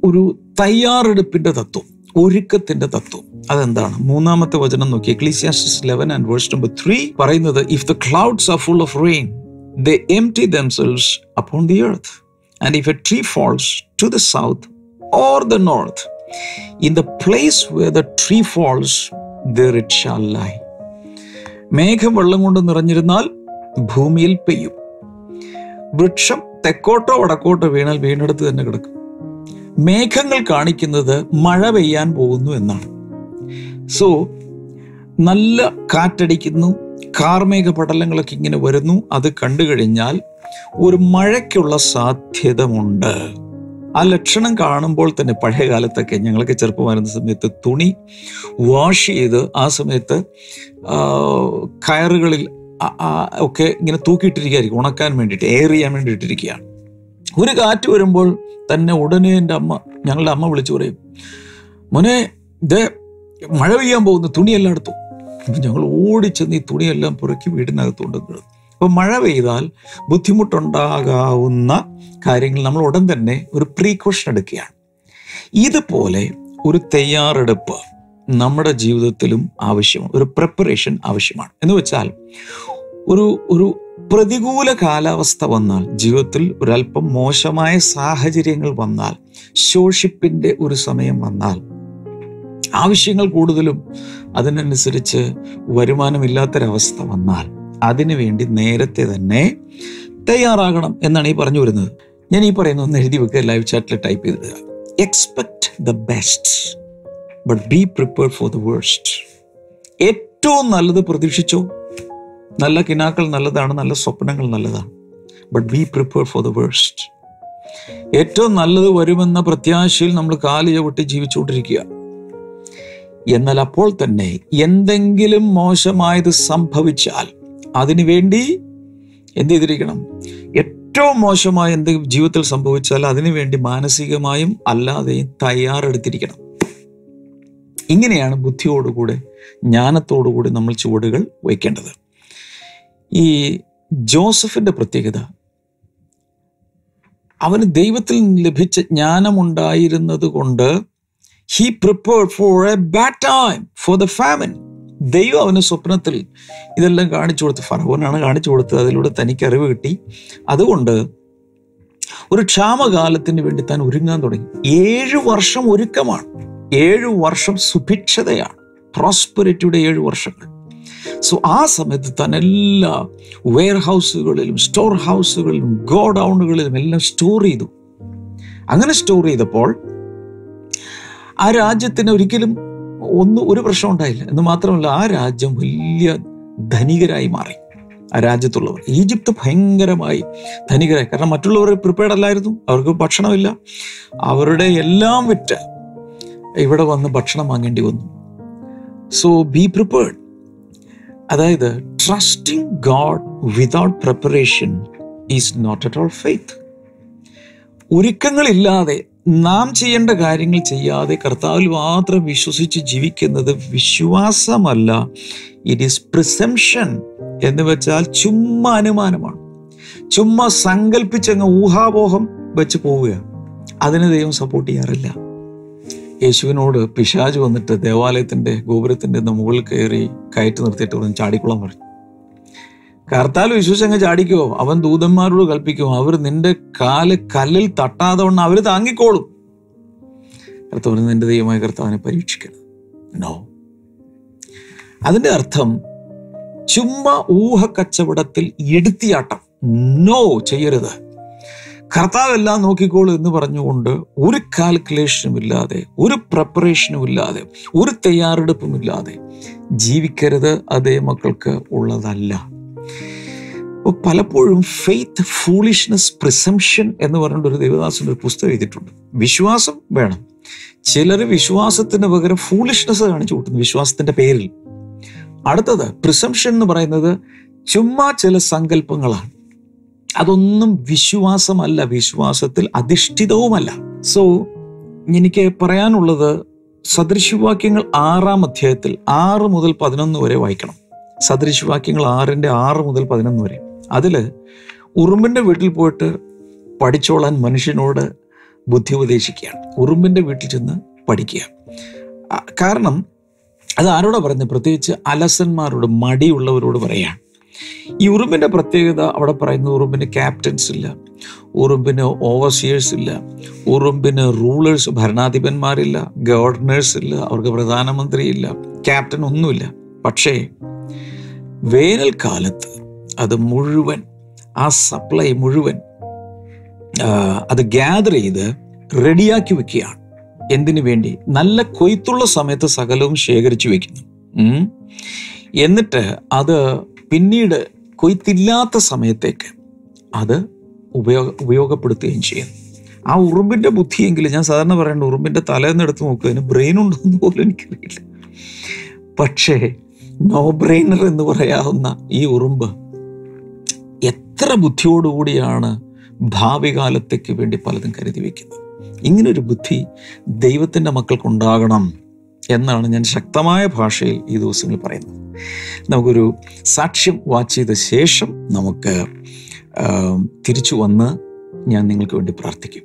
ഒരു തയ്യാറെടുപ്പിൻ്റെ തത്വം, ഒരുക്കത്തിൻ്റെ തത്വം. അതെന്താണ്? മൂന്നാമത്തെ വചനം നോക്കി. എക്ക്ലീസിയാസ്റ്റിസ് 11 ആൻഡ് വേഴ്സ് നമ്പർ 3 പറയുന്നത്, if the clouds are full of rain they empty themselves upon the earth and if a tree falls to the south or the north in the place where the tree falls there it shall lie. മേഘം വെള്ളം കൊണ്ട് നിറഞ്ഞിരുന്നാൽ ഭൂമിയിൽ പെയ്യും. വൃക്ഷം തെക്കോട്ടോ വടക്കോട്ടോ വീണാൽ വീണ്ടെടുത്ത് തന്നെ കിടക്കും. മേഘങ്ങൾ കാണിക്കുന്നത് മഴ പെയ്യാൻ പോകുന്നു എന്നാണ്. സോ നല്ല കാറ്റടിക്കുന്നു, കാർമേഘ പടലങ്ങളൊക്കെ ഇങ്ങനെ വരുന്നു. അത് കണ്ടു കഴിഞ്ഞാൽ ഒരു മഴയ്ക്കുള്ള സാധ്യത ഉണ്ട്. ആ ലക്ഷണം കാണുമ്പോൾ തന്നെ പഴയകാലത്തൊക്കെ ഞങ്ങളൊക്കെ ചെറുപ്പമായിരുന്ന സമയത്ത് തുണി വാഷ് ചെയ്ത് ആ സമയത്ത് കയറുകളിൽ ഒക്കെ ഇങ്ങനെ തൂക്കിയിട്ടിരിക്കുകയായിരിക്കും, ഉണക്കാൻ വേണ്ടിയിട്ട്, എയർ ചെയ്യാൻ വേണ്ടിയിട്ടിരിക്കുകയാണ്. ഒരു കാറ്റ് വരുമ്പോൾ തന്നെ ഉടനെ എൻ്റെ അമ്മ, ഞങ്ങളുടെ അമ്മ വിളിച്ചു പറയും, മോനെ ദേ മഴ പെയ്യാൻ പോകുന്നു, തുണിയെല്ലാം എടുത്തു. അപ്പം ഞങ്ങൾ ഓടിച്ചെന്ന് ഈ തുണിയെല്ലാം പുറക്കി വീടിനകത്തുകൊണ്ട് കിടന്നു. അപ്പം മഴ പെയ്താൽ ബുദ്ധിമുട്ടുണ്ടാകാവുന്ന കാര്യങ്ങൾ നമ്മൾ ഉടൻ തന്നെ ഒരു പ്രീക്കോഷൻ എടുക്കുകയാണ്. ഇതുപോലെ ഒരു തയ്യാറെടുപ്പ് നമ്മുടെ ജീവിതത്തിലും ആവശ്യമാണ്. ഒരു പ്രിപ്പറേഷൻ ആവശ്യമാണ്. എന്ന് വെച്ചാൽ ഒരു പ്രതികൂല കാലാവസ്ഥ വന്നാൽ, ജീവിതത്തിൽ ഒരല്പം മോശമായ സാഹചര്യങ്ങൾ വന്നാൽ, ശോഷിപ്പിൻ്റെ ഒരു സമയം വന്നാൽ, ആവശ്യങ്ങൾ കൂടുതലും അതിനനുസരിച്ച് വരുമാനമില്ലാത്തൊരവസ്ഥ വന്നാൽ അതിനുവേണ്ടി നേരത്തെ തന്നെ തയ്യാറാകണം എന്നാണ് ഈ പറഞ്ഞു വരുന്നത്. ഞാൻ ഈ പറയുന്നതെന്ന് എഴുതി വെക്കുക, ലൈവ് ചാറ്റിൽ ടൈപ്പ് ചെയ്തിടുക. Expect the best but be prepared for the worst. ഏറ്റവും നല്ലത് പ്രതീക്ഷിച്ചോ. നല്ല കിനാക്കൾ നല്ലതാണ്, നല്ല സ്വപ്നങ്ങൾ നല്ലതാണ്. But be prepared for the worst. ഏറ്റവും നല്ലത് വരുമെന്ന പ്രത്യാശയിൽ നമ്മൾ കാല് ചവിട്ടി ജീവിച്ചുകൊണ്ടിരിക്കുക. എന്നാൽ അപ്പോൾ തന്നെ എന്തെങ്കിലും മോശമായത് സംഭവിച്ചാൽ അതിനുവേണ്ടി എന്ത് ചെയ്തിരിക്കണം? ഏറ്റവും മോശമായ എന്തെങ്കിലും ജീവിതത്തിൽ സംഭവിച്ചാൽ അതിനുവേണ്ടി മാനസികമായും അല്ലാതെയും തയ്യാറെടുത്തിരിക്കണം. ഇങ്ങനെയാണ് ബുദ്ധിയോടുകൂടെ, ജ്ഞാനത്തോടുകൂടി നമ്മൾ ചുവടുകൾ വയ്ക്കേണ്ടത്. ഈ ജോസഫിൻ്റെ പ്രത്യേകത, അവന് ദൈവത്തിൽ ലഭിച്ച ജ്ഞാനമുണ്ടായിരുന്നത് കൊണ്ട് he prepared for a bad time for the famine. ദൈവം അവന് സ്വപ്നത്തിൽ ഇതെല്ലാം കാണിച്ചു കൊടുത്ത്, ഫറവോനാണ് കാണിച്ചു കൊടുത്തത്, അതിലൂടെ തനിക്ക് അറിവ് കിട്ടി. അതുകൊണ്ട് ഒരു ക്ഷാമകാലത്തിന് വേണ്ടി താൻ ഒരുങ്ങാൻ തുടങ്ങി. 7 വർഷം ഒരുക്കമാണ്, 7 വർഷം സുഭിക്ഷതയാണ്, പ്രോസ്പെരിറ്റിയുടെ 7 വർഷങ്ങൾ. സോ ആ സമയത്ത് താൻ എല്ലാ വെയർ ഹൗസുകളിലും സ്റ്റോർ ഹൗസുകളിലും ഗോഡൗണുകളിലും എല്ലാം സ്റ്റോർ ചെയ്തു. അങ്ങനെ സ്റ്റോർ ചെയ്തപ്പോൾ ആ രാജ്യത്തിന് ഒരിക്കലും ഒരു പ്രശ്നം ഉണ്ടായില്ല. എന്ന് മാത്രമല്ല, ആ രാജ്യം വലിയ ധനികരായി മാറി. ആ രാജ്യത്തുള്ളവർ, ഈജിപ്ത് ഭയങ്കരമായി ധനികരായി. കാരണം മറ്റുള്ളവർ പ്രിപ്പയർഡ് അല്ലായിരുന്നു, അവർക്ക് ഭക്ഷണമില്ല. അവരുടെ എല്ലാം വിറ്റ് ഇവിടെ വന്ന് ഭക്ഷണം വാങ്ങേണ്ടി വന്നു. So be prepared. അതായത് trusting God without preparation is not at all faith. ഒരുക്കങ്ങളില്ലാതെ, നാം ചെയ്യേണ്ട കാര്യങ്ങൾ ചെയ്യാതെ കർത്താവിൽ മാത്രം വിശ്വസിച്ച് ജീവിക്കുന്നത് വിശ്വാസമല്ല, ഇറ്റ് ഈസ് പ്രിസംഷൻ. എന്ന് വെച്ചാൽ ചുമ്മാ അനുമാനമാണ്, ചുമ്മാ സങ്കല്പിച്ചങ്ങ് ഊഹാപോഹം വെച്ച് പോവുകയാണ്. അതിന് ദൈവം സപ്പോർട്ട് ചെയ്യാറില്ല. യേശുവിനോട് പിശാച് വന്നിട്ട് ദേവാലയത്തിൻ്റെ ഗോപുരത്തിൻ്റെ മുകളിൽ കയറി കയറ്റി നിർത്തിയിട്ട് ചാടിക്കുളം പറഞ്ഞു. കർത്താവ് വിശ്വസിച്ചങ്ങ് ചാടിക്കോ, അവൻ ദൂതന്മാരോട് കൽപ്പിക്കും, അവർ നിന്റെ കാല് കല്ലിൽ തട്ടാതെ വണ്ണം അവർ താങ്ങിക്കോളും. കർത്താവിന്, നിന്റെ ദൈവമായ കർത്താവിനെ പരീക്ഷിക്കണം. നോ, അതിൻ്റെ അർത്ഥം ചുമ്മാ ഊഹക്കച്ചവടത്തിൽ എടുത്തിയാട്ടം നോ ചെയ്യരുത്. കർത്താവെല്ലാം നോക്കിക്കോളൂ എന്ന് പറഞ്ഞുകൊണ്ട് ഒരു കാൽക്കുലേഷനുമില്ലാതെ, ഒരു പ്രിപ്പറേഷനുമില്ലാതെ, ഒരു തയ്യാറെടുപ്പുമില്ലാതെ ജീവിക്കരുത്. അതേ മക്കൾക്ക് ഉള്ളതല്ല. പലപ്പോഴും ഫെയ്ത്ത് ഫൂളിഷ്നെസ് പ്രിസംഷൻ എന്ന് പറഞ്ഞൊരു ദേവദാസൻ ഒരു പുസ്തകം എഴുതിയിട്ടുണ്ട്. വിശ്വാസം വേണം, ചിലർ വിശ്വാസത്തിന് പകരം ഫൂളിഷ്നെസ് കാണിച്ചു കൂട്ടുന്നു വിശ്വാസത്തിൻ്റെ പേരിൽ. അടുത്തത് പ്രിസംഷൻ എന്ന് പറയുന്നത് ചുമ്മാ ചില സങ്കല്പങ്ങളാണ്. അതൊന്നും വിശ്വാസമല്ല, വിശ്വാസത്തിൽ അധിഷ്ഠിതവുമല്ല. സോ എനിക്ക് പറയാനുള്ളത് സദൃശവാക്യങ്ങൾ 6-ാം അധ്യായത്തിൽ 6 മുതൽ 11 വരെ വായിക്കണം. സദൃശവാക്യങ്ങൾ 6-ന്റെ 6 മുതൽ 11 വരെ. അതിൽ ഉറുമ്പിൻ്റെ വീട്ടിൽ പോയിട്ട് പഠിച്ചോളാൻ മനുഷ്യനോട് ബുദ്ധി ഉപദേശിക്കുകയാണ്. ഉറുമ്പിൻ്റെ വീട്ടിൽ ചെന്ന് പഠിക്കുക. കാരണം അത് ആരോടാ പറയുന്നത്? പ്രത്യേകിച്ച് അലസന്മാരോട്, മടിയുള്ളവരോട് പറയുകയാണ്. ഈ ഉറുമ്പിൻ്റെ പ്രത്യേകത അവിടെ പറയുന്നത് ഉറുമ്പിന് ക്യാപ്റ്റൻസ് ഇല്ല, ഉറുമ്പിന് ഓവർസിയേഴ്സ് ഇല്ല, ഉറുമ്പിന് റൂളേഴ്സ് ഭരണാധിപന്മാരില്ല, ഗവർണേഴ്സ് ഇല്ല, അവർക്ക് പ്രധാനമന്ത്രി ഇല്ല, ക്യാപ്റ്റൻ ഒന്നുമില്ല. പക്ഷേ വേനൽക്കാലത്ത് അത് മുഴുവൻ, ആ സപ്ലൈ മുഴുവൻ അത് ഗ്യാദർ ചെയ്ത് റെഡിയാക്കി വെക്കുകയാണ്. എന്തിനു വേണ്ടി? നല്ല കൊയ്ത്തുള്ള സമയത്ത് സകലവും ശേഖരിച്ചു വെക്കുന്നു. എന്നിട്ട് അത് പിന്നീട് കൊയ്ത്തില്ലാത്ത സമയത്തേക്ക് അത് ഉപയോഗപ്പെടുത്തുകയും ചെയ്യുന്നു. ആ ഉറുമ്പിൻ്റെ ബുദ്ധിയെങ്കിലും, ഞാൻ സാധാരണ പറയേണ്ട ഉറുമ്പിൻ്റെ തലേന്നെടുത്ത് നോക്കുന്നതിന് ബ്രെയിൻ ഉണ്ടെന്ന് പോലും എനിക്കറിയില്ല. പക്ഷേ നോ ബ്രെയിനർ എന്ന് പറയാവുന്ന ഈ ഉറുമ്പ് എത്ര ബുദ്ധിയോടുകൂടിയാണ് ഭാവി കാലത്തേക്ക് വേണ്ടി പലതും കരുതി വയ്ക്കുന്നത്. ഇങ്ങനൊരു ബുദ്ധി ദൈവത്തിൻ്റെ മക്കൾക്കുണ്ടാകണം എന്നാണ് ഞാൻ ശക്തമായ ഭാഷയിൽ ഈ ദിവസങ്ങൾ പറയുന്നത്. നമുക്കൊരു സാക്ഷ്യം വാച്ച് ചെയ്ത ശേഷം നമുക്ക് തിരിച്ചു വന്ന് ഞാൻ നിങ്ങൾക്ക് വേണ്ടി പ്രാർത്ഥിക്കും.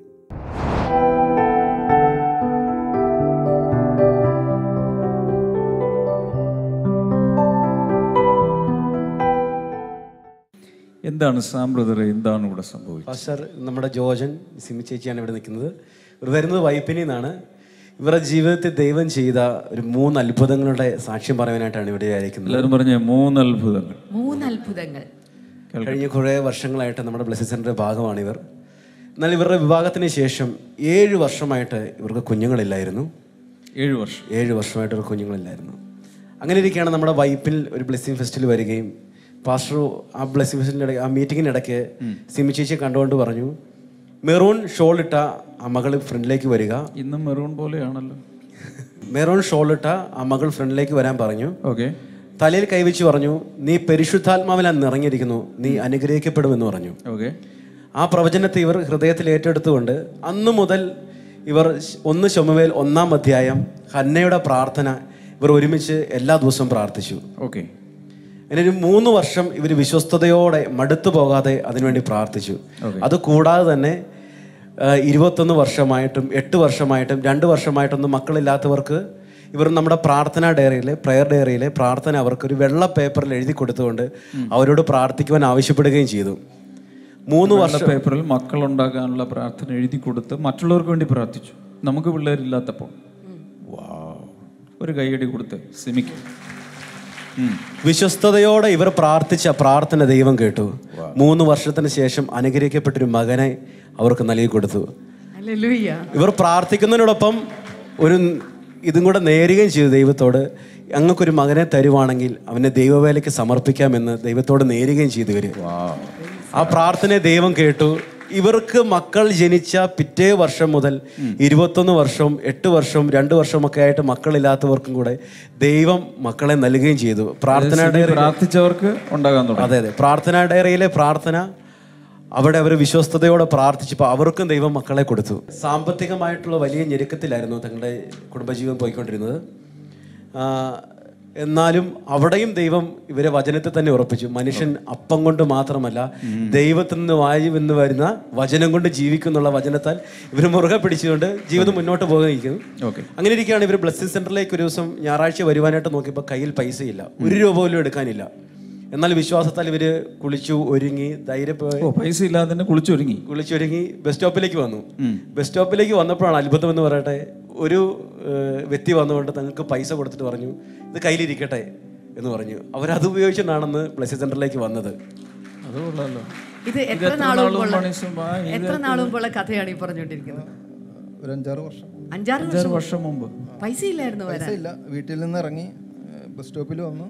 എന്താണ് സാമ്പ്രദായം, എന്താണ് ഇവിടെ സംഭവിച്ചത്? സർ, നമ്മുടെ ജോജൻ സിമി ചേച്ചിയാണ് ഇവിടെ നിൽക്കുന്നത്. ഇവർ വരുന്നത് വൈപ്പിനിൽ നിന്നാണ്. ഇവരുടെ ജീവിതത്തിൽ ദൈവം ചെയ്ത ഒരു 3 അത്ഭുതങ്ങളുടെ സാക്ഷ്യം പറയാനായിട്ടാണ് ഇവിടെ ആയിരിക്കുന്നത്. എല്ലാവരും പറഞ്ഞ 3 അത്ഭുതങ്ങൾ. 3 അത്ഭുതങ്ങൾ കഴിഞ്ഞ കുറേ വർഷങ്ങളായിട്ട് നമ്മുടെ ബ്ലെസ്സിംഗ് സെൻ്ററിൻ്റെ ഭാഗമാണ് ഇവർ. എന്നാൽ ഇവരുടെ വിവാഹത്തിന് ശേഷം 7 വർഷമായിട്ട് ഇവർക്ക് കുഞ്ഞുങ്ങളില്ലായിരുന്നു. 7 വർഷം, 7 വർഷമായിട്ട് ഇവർക്ക് കുഞ്ഞുങ്ങളില്ലായിരുന്നു. അങ്ങനെ ഇരിക്കുകയാണ് നമ്മുടെ വൈപ്പിൽ ഒരു ബ്ലെസ്സിംഗ് ഫെസ്റ്റിൽ വരികയും പാസ്റ്റർ ആ ബ്ലെസ്സിംഗ് ഫെസ്റ്റിൻ്റെ ആ മീറ്റിങ്ങിനിടയ്ക്ക് സിമി ചേച്ചിയെ കണ്ടുകൊണ്ട് പറഞ്ഞു, മെറൂൺ ഷോൾ ഇട്ട ആ മകൾ ഫ്രണ്ടിലേക്ക് വരിക. ഇന്നും മെറൂൺ പോലെയാണല്ലോ. മെറൂൺ ഷോൾ ഇട്ട ആ മകൾ ഫ്രണ്ടിലേക്ക് വരാൻ പറഞ്ഞു. ഓക്കെ. തലയിൽ കൈവച്ച് പറഞ്ഞു, നീ പരിശുദ്ധാത്മാവിൽ നിറഞ്ഞിരിക്കുന്നു, നീ അനുഗ്രഹിക്കപ്പെടുമെന്ന് പറഞ്ഞു. ഓക്കെ. ആ പ്രവചനത്തെ ഇവർ ഹൃദയത്തിൽ ഏറ്റെടുത്തുകൊണ്ട് അന്നു മുതൽ ഇവർ 1 ശമൂവേൽ 1-ാം അധ്യായം ഹന്നയുടെ പ്രാർത്ഥന ഇവർ ഒരുമിച്ച് എല്ലാ ദിവസവും പ്രാർത്ഥിച്ചു. ഓക്കെ. അതിനൊരു 3 വർഷം ഇവർ വിശ്വസ്തയോടെ മടുത്തു പോകാതെ അതിനുവേണ്ടി പ്രാർത്ഥിച്ചു. അതുകൂടാതെ തന്നെ 21 വർഷമായിട്ടും 8 വർഷമായിട്ടും 2 വർഷമായിട്ടൊന്നും മക്കളില്ലാത്തവർക്ക് ഇവർ നമ്മുടെ പ്രാർത്ഥനാ ഡയറിയിലെ, പ്രെയർ ഡയറിയിലെ പ്രാർത്ഥന അവർക്കൊരു വെള്ള പേപ്പറിൽ എഴുതി കൊടുത്തുകൊണ്ട് അവരോട് പ്രാർത്ഥിക്കുവാൻ ആവശ്യപ്പെടുകയും ചെയ്തു. 3 വർഷം പേപ്പറിൽ മക്കളുണ്ടാകാനുള്ള പ്രാർത്ഥന എഴുതി കൊടുത്ത് മറ്റുള്ളവർക്ക് വേണ്ടി പ്രാർത്ഥിച്ചു. നമുക്ക് പിള്ളേരില്ലാത്തപ്പോൾ ഒരു കൈയ്യടി കൊടുത്ത് സിമിക്ക് വിശ്വസ്തയോടെ ഇവർ പ്രാർത്ഥിച്ച പ്രാർത്ഥന ദൈവം കേട്ടു. 3 വർഷത്തിന് ശേഷം അനുഗ്രഹിക്കപ്പെട്ടൊരു മകനെ അവർക്ക് നൽകി കൊടുത്തു. ഇവർ പ്രാർത്ഥിക്കുന്നതിനോടൊപ്പം ഒരു ഇതും കൂടെ നേരുകയും ചെയ്തു ദൈവത്തോട്, അങ്ങക്കൊരു മകനെ തരുവാണെങ്കിൽ അവനെ ദൈവവേലയ്ക്ക് സമർപ്പിക്കാമെന്ന് ദൈവത്തോട് നേരുകയും ചെയ്തു ഇവർ. ആ പ്രാർത്ഥനയെ ദൈവം കേട്ടു. ഇവർക്ക് മക്കൾ ജനിച്ച പിറ്റേ വർഷം മുതൽ 21 വർഷവും 8 വർഷവും 2 വർഷവും ഒക്കെ ആയിട്ട് മക്കളില്ലാത്തവർക്കും കൂടെ ദൈവം മക്കളെ നൽകുകയും ചെയ്തു. പ്രാർത്ഥനാ ഡയറി പ്രാർത്ഥിച്ചവർക്ക് ഉണ്ടാകാൻ തുടങ്ങി. അതെ അതെ, പ്രാർത്ഥനാ ഡയറിയിലെ പ്രാർത്ഥന അവിടെ അവർ വിശ്വസ്തയോടെ പ്രാർത്ഥിച്ചപ്പോൾ അവർക്കും ദൈവം മക്കളെ കൊടുത്തു. സാമ്പത്തികമായിട്ടുള്ള വലിയ ഞെരുക്കത്തിലായിരുന്നു തങ്ങളുടെ കുടുംബജീവൻ പോയിക്കൊണ്ടിരുന്നത്. എന്നാലും അവിടെയും ദൈവം ഇവരെ വചനത്തെ തന്നെ ഉറപ്പിച്ചു. മനുഷ്യൻ അപ്പം കൊണ്ട് മാത്രമല്ല, ദൈവത്തിൽ നിന്ന് വായുവെന്ന് വരുന്ന വചനം കൊണ്ട് ജീവിക്കുന്നുള്ള വചനത്താൽ ഇവർ മുറുകെ പിടിച്ചുകൊണ്ട് ജീവിതം മുന്നോട്ട് പോകുന്നു. അങ്ങനെ ഇരിക്കുകയാണ് ഇവർ ബ്ലെസ്സിംഗ് സെൻ്ററിലേക്ക് ഒരു ദിവസം ഞായറാഴ്ച വരുവാനായിട്ട് നോക്കിയപ്പോൾ കയ്യിൽ പൈസയില്ല, 1 രൂപ പോലും എടുക്കാനില്ല. എന്നാൽ വിശ്വാസത്താൽ ഇവർ കുളിച്ചു ഒരുങ്ങി, ധൈര്യപ്പെട്ട് കുളിച്ചൊരുങ്ങി ബസ് സ്റ്റോപ്പിലേക്ക് വന്നു. ബസ് സ്റ്റോപ്പിലേക്ക് വന്നപ്പോഴാണ് അത്ഭുതം എന്ന് പറയട്ടെ, ഒരു വ്യക്തി വന്നുകൊണ്ട് തങ്ങൾക്ക് പൈസ കൊടുത്തിട്ട് പറഞ്ഞു, ഇത് കയ്യിലിരിക്കട്ടെ, എന്ന് പറഞ്ഞു. അവരത് ഉപയോഗിച്ചിട്ടാണെന്ന് പ്ലസ് സെന്ററിലേക്ക് വന്നത്. അതുകൊള്ളാലോ. ഇത് എത്ര നാളുമുള്ള കഥയാണ് ഈ പറഞ്ഞുകൊണ്ടിരിക്കുന്നത്? ഒരു 5-6 വർഷം. 5-6 വർഷം മുമ്പ് പൈസ ഇല്ലായിരുന്നു. പൈസ ഇല്ല, വീട്ടിൽ നിന്ന് ഇറങ്ങി ബസ് സ്റ്റോപ്പിൽ വന്നു.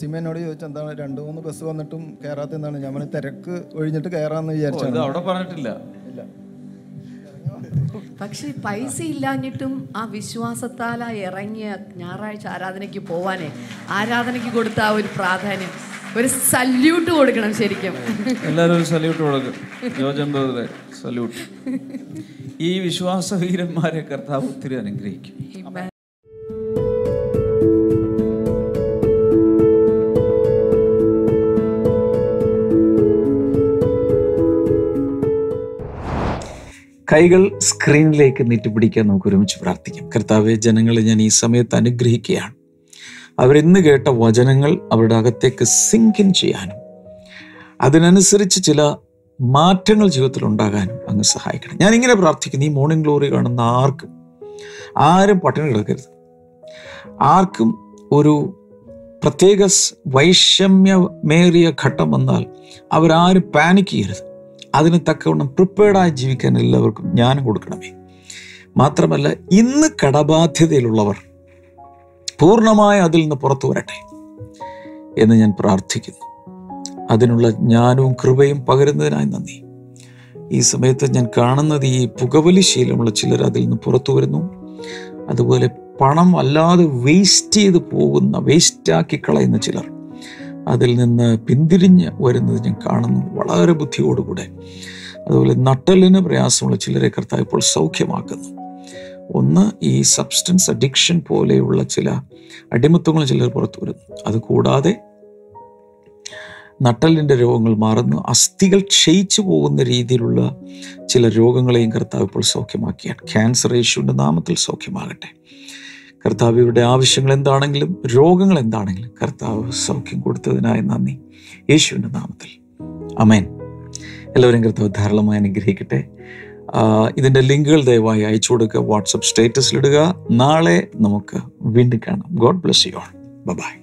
സിമേനോട് ചോദിച്ചു എന്താണ് 2-3 ബസ് വന്നിട്ടും കയറാത്ത, എന്താണ് ഞാൻ തിരക്ക് ഒഴിഞ്ഞിട്ട് കയറാന്ന് വിചാരിച്ചത്. അവിടെ പറഞ്ഞിട്ടില്ല. പക്ഷെ പൈസ ഇല്ലാഞ്ഞിട്ടും ആ വിശ്വാസത്താലാ ഇറങ്ങിയ ഞായറാഴ്ച ആരാധനയ്ക്ക് പോവാനേ, ആരാധനയ്ക്ക് കൊടുത്ത ആ ഒരു പ്രാധാന്യം, ഒരു സല്യൂട്ട് കൊടുക്കണം ശരിക്കും. എല്ലാവരും സല്യൂട്ട് കൊടുക്കും. സല്യൂട്ട്. ഈ വിശ്വാസവീരന്മാരെ കർത്താവ് ഒത്തിരി അനുഗ്രഹിക്കും. കൈകൾ സ്ക്രീനിലേക്ക് നീട്ടിപ്പിടിക്കാൻ നമുക്ക് ഒരുമിച്ച് പ്രാർത്ഥിക്കാം. കർത്താവെ, ജനങ്ങളെ ഞാൻ ഈ സമയത്ത് അനുഗ്രഹിക്കുകയാണ്. അവരിന്ന് കേട്ട വചനങ്ങൾ അവരുടെ അകത്തേക്ക് സിങ്കിൻ ചെയ്യാനും അതിനനുസരിച്ച് ചില മാറ്റങ്ങൾ ജീവിതത്തിൽ ഉണ്ടാകാനും അങ്ങ് സഹായിക്കണം. ഞാനിങ്ങനെ പ്രാർത്ഥിക്കുന്നു, ഈ മോർണിംഗ് ഗ്ലോറി കാണുന്ന ആരും പട്ടിണി കിടക്കരുത്, ആർക്കും ഒരു പ്രത്യേക വൈഷമ്യമേറിയ ഘട്ടം വന്നാൽ അവരാരും പാനിക് ചെയ്യരുത്. അതിന് തക്കവണ്ണം പ്രിപ്പയർഡായി ജീവിക്കാൻ എല്ലാവർക്കും ജ്ഞാനം കൊടുക്കണമേ. മാത്രമല്ല, ഇന്ന് കടബാധ്യതയിലുള്ളവർ പൂർണ്ണമായി അതിൽ നിന്ന് പുറത്തു വരട്ടെ എന്ന് ഞാൻ പ്രാർത്ഥിക്കുന്നു. അതിനുള്ള ജ്ഞാനവും കൃപയും പകരുന്നതിനായി നന്ദി. ഈ സമയത്ത് ഞാൻ കാണുന്നത് ഈ പുകവലി ശീലമുള്ള ചിലർ അതിൽ നിന്ന് പുറത്തു വരുന്നു. അതുപോലെ പണം അല്ലാതെ വേസ്റ്റ് ചെയ്ത് പോകുന്ന, വേസ്റ്റാക്കി കളയുന്ന ചിലർ അതിൽ നിന്ന് പിന്തിരിഞ്ഞ് വരുന്നത് ഞാൻ കാണുന്നു, വളരെ ബുദ്ധിയോടുകൂടെ. അതുപോലെ നട്ടലിന് പ്രയാസമുള്ള ചിലരെ കർത്താവ് ഇപ്പോൾ സൗഖ്യമാക്കുന്നു. ഒന്ന്, ഈ സബ്സ്റ്റൻസ് അഡിക്ഷൻ പോലെയുള്ള ചില അടിമത്തങ്ങൾ ചിലർ പുറത്തു വരുന്നു. അതുകൂടാതെ നട്ടലിൻ്റെ രോഗങ്ങൾ മാറുന്നു. അസ്ഥികൾ ക്ഷയിച്ചു പോകുന്ന രീതിയിലുള്ള ചില രോഗങ്ങളെയും കർത്താവ് ഇപ്പോൾ സൗഖ്യമാക്കിയാണ്. ക്യാൻസർ യേശുവിൻ്റെ നാമത്തിൽ സൗഖ്യമാകട്ടെ. കർത്താവ് ഇവരുടെ ആവശ്യങ്ങൾ എന്താണെങ്കിലും രോഗങ്ങൾ എന്താണെങ്കിലും കർത്താവ് സൗഖ്യം കൊടുത്തതിനായി നന്ദി, യേശുവിൻ്റെ നാമത്തിൽ. അമേൻ. എല്ലാവരും കർത്താവ് ധാരാളമായി അനുഗ്രഹിക്കട്ടെ. ഇതിൻ്റെ ലിങ്കുകൾ ദയവായി അയച്ചു കൊടുക്കുക, വാട്സപ്പ് സ്റ്റേറ്റസിലിടുക. നാളെ നമുക്ക് വീണ്ടും കാണാം. God bless you all. By.